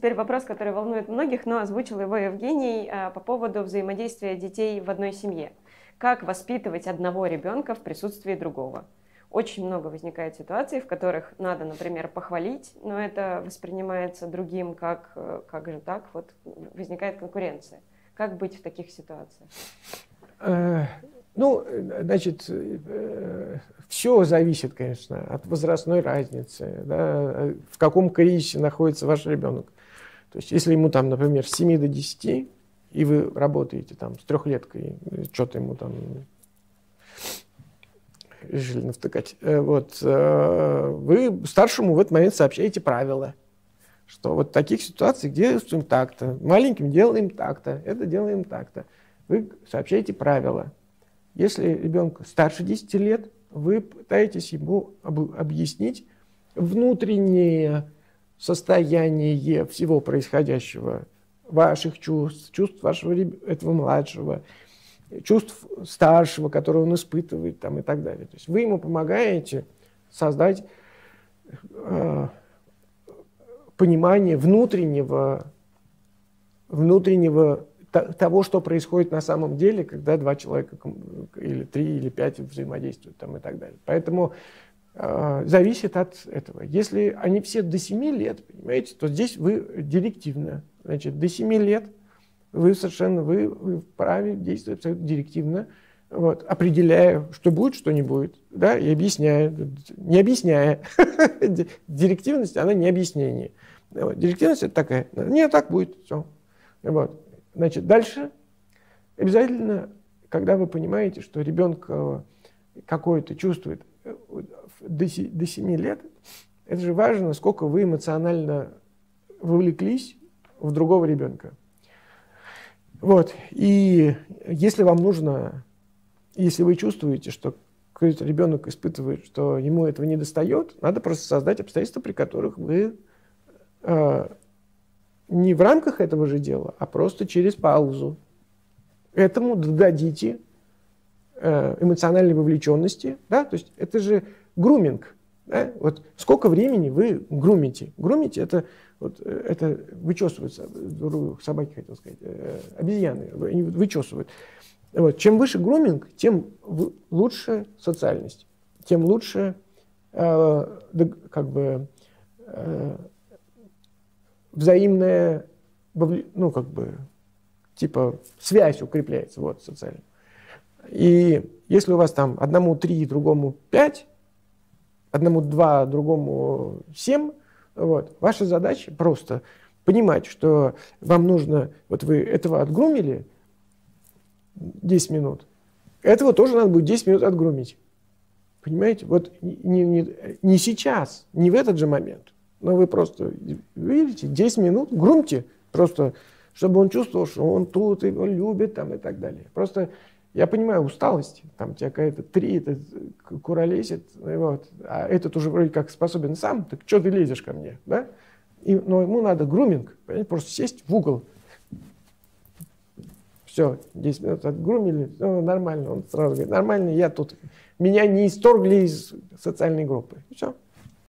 Теперь вопрос, который волнует многих, но озвучил его Евгений по поводу взаимодействия детей в одной семье. Как воспитывать одного ребенка в присутствии другого? Очень много возникает ситуаций, в которых надо, например, похвалить, но это воспринимается другим как же так, вот возникает конкуренция. Как быть в таких ситуациях? Ну, значит, все зависит, конечно, от возрастной разницы, да, в каком кризисе находится ваш ребенок. То есть, если ему, там, например, с 7 до 10, и вы работаете там, с трехлеткой, что-то ему там решили навтыкать, вот, вы старшему в этот момент сообщаете правила, что вот в таких ситуациях действуем так-то, маленьким делаем так-то, это делаем так-то. Вы сообщаете правила. Если ребенку старше 10 лет, вы пытаетесь ему объяснить внутреннее состояние всего происходящего, ваших чувств, чувств вашего этого младшего, чувств старшего, которые он испытывает, там, и так далее. То есть вы ему помогаете создать понимание внутреннего того, что происходит на самом деле, когда два человека, или три, или пять взаимодействуют, там, и так далее. Поэтому зависит от этого. Если они все до 7 лет, понимаете, то здесь вы директивно. Значит, до 7 лет вы вправе действовать директивно, вот, определяя, что будет, что не будет, да, и объясняя, не объясняя. Директивность, она не объяснение. Директивность – это такая, не, так будет, все. Вот. Значит, дальше обязательно, когда вы понимаете, что ребенка какое-то чувствует до 7 лет, это же важно, сколько вы эмоционально вовлеклись в другого ребенка. Вот. И если вам нужно, если вы чувствуете, что какой-то ребенок испытывает, что ему этого недостает, надо просто создать обстоятельства, при которых вы... не в рамках этого же дела, а просто через паузу. Этому дадите эмоциональной вовлеченности. Да? То есть это же груминг. Да? Вот сколько времени вы грумите? Грумить – это, вот, это вычесывают собаки, хотел сказать, обезьяны, они вычесывают. Вот. Чем выше груминг, тем лучше социальность, тем лучше как бы... взаимная, ну, как бы, типа, связь укрепляется, вот, социально. И если у вас там одному 3, другому 5, одному 2, другому 7, вот, ваша задача просто понимать, что вам нужно, вот вы этого отгрумили 10 минут, этого тоже надо будет 10 минут отгрумить. Понимаете? Вот не сейчас, не в этот же момент. Но вы просто, видите, 10 минут грумьте, просто, чтобы он чувствовал, что он тут, его любит, там, и так далее. Просто, я понимаю, усталость, там, тебя какая-то 3, этот куролесит, вот, а этот уже вроде как способен сам, так что ты лезешь ко мне, да? Но ему надо груминг, понимаете, просто сесть в угол. Все, 10 минут отгрумили, ну, нормально, он сразу говорит, нормально, я тут, меня не исторгли из социальной группы, все.